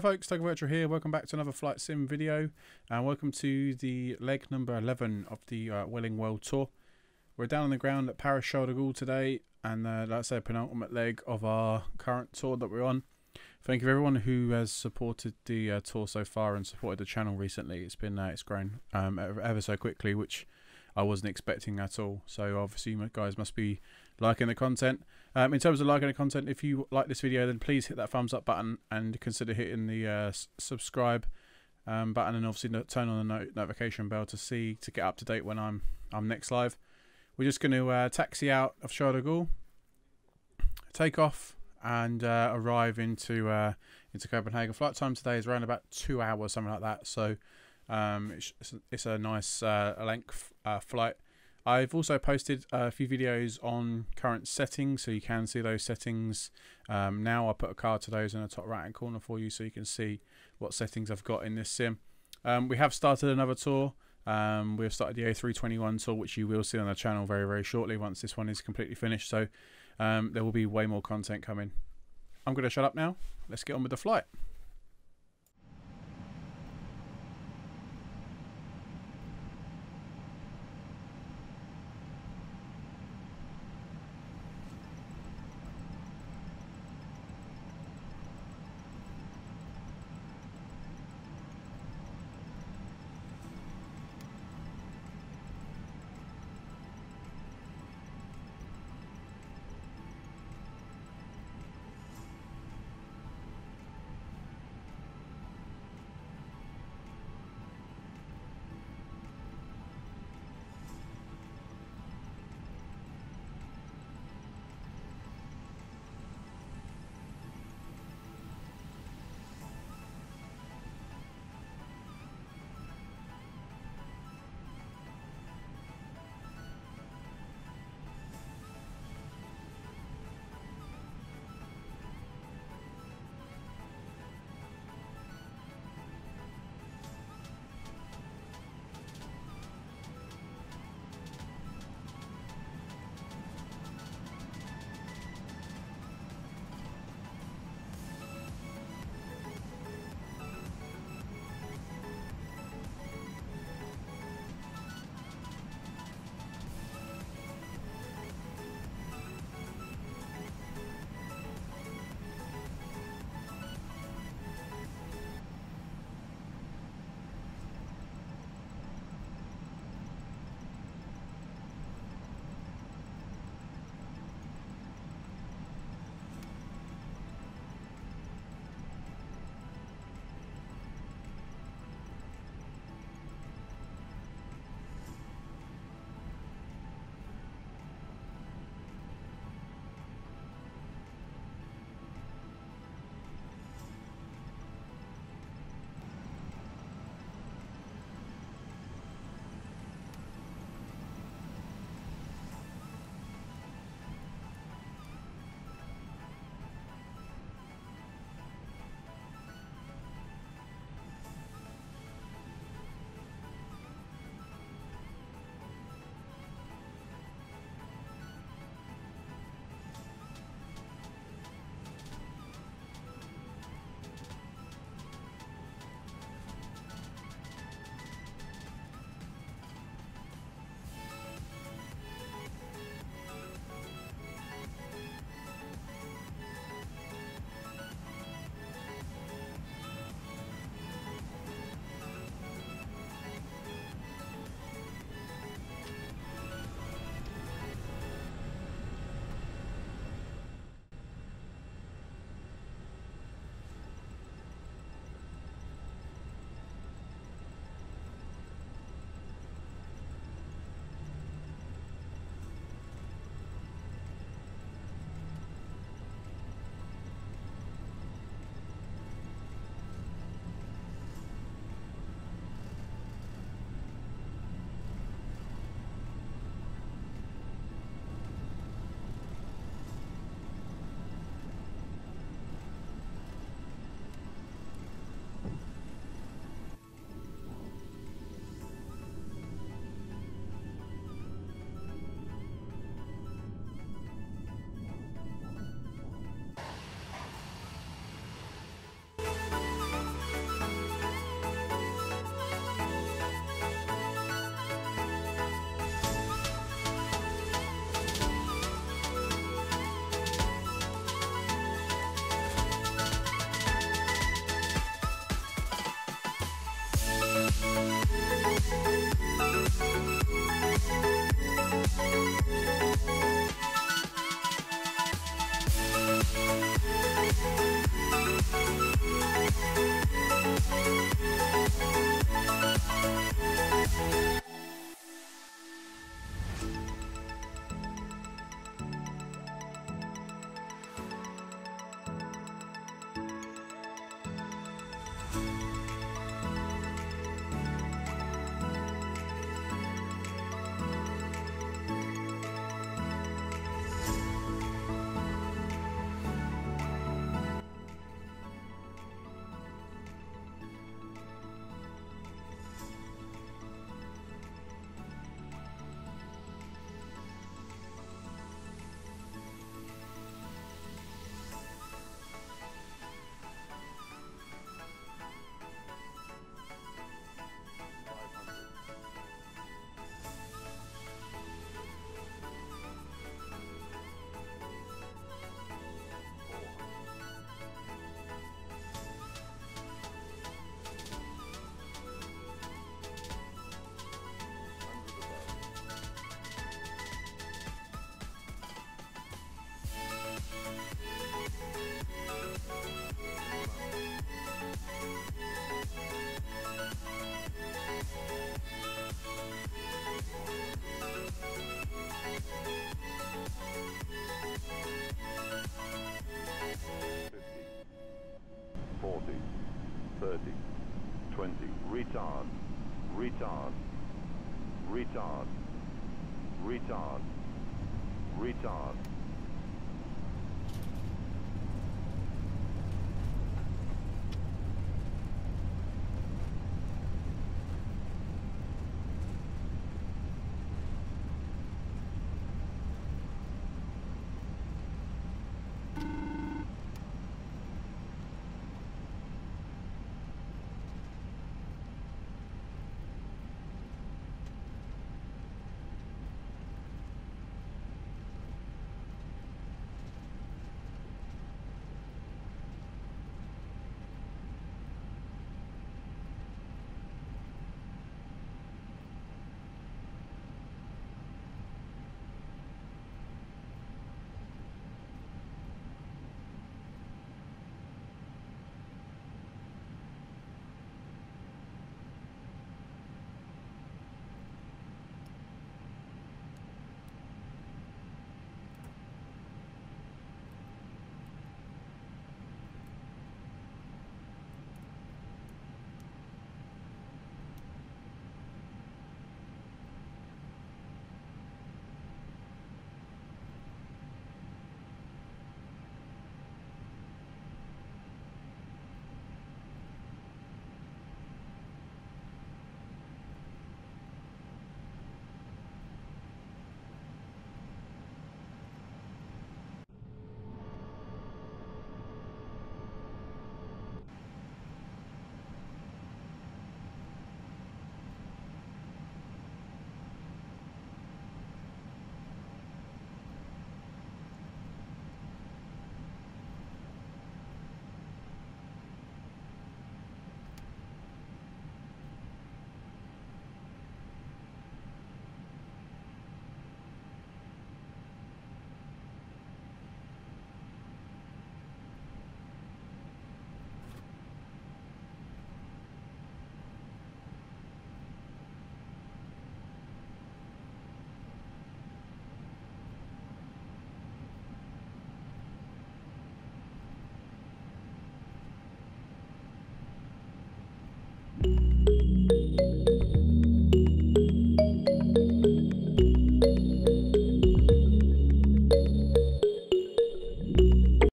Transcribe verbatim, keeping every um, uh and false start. Hello folks, Toga Virtual here. Welcome back to another flight sim video and welcome to the leg number eleven of the uh, Vueling World Tour. We're down on the ground at Paris Charles de Gaulle today and uh, that's our penultimate leg of our current tour that we're on. Thank you to everyone who has supported the uh, tour so far and supported the channel recently. It's been uh, it's grown um, ever so quickly, which I wasn't expecting at all. So obviously you guys must be liking the content. Um, in terms of liking the content, if you like this video, then please hit that thumbs up button and consider hitting the uh, subscribe um, button, and obviously no turn on the no notification bell to see to get up to date when I'm I'm next live. We're just going to uh, taxi out of Charles de Gaulle, take off, and uh, arrive into uh, into Copenhagen. Flight time today is around about two hours, something like that. So. Um, it's, it's a nice uh, length uh, flight. I've also posted a few videos on current settings, so you can see those settings um, now. I put a card to those in the top right hand corner for you so you can see what settings I've got in this sim. Um, we have started another tour. Um, we've started the A three twenty-one tour, which you will see on the channel very very shortly once this one is completely finished, so um, there will be way more content coming. I'm going to shut up now. Let's get on with the flight. thirty, twenty, retard, retard, retard, retard, retard.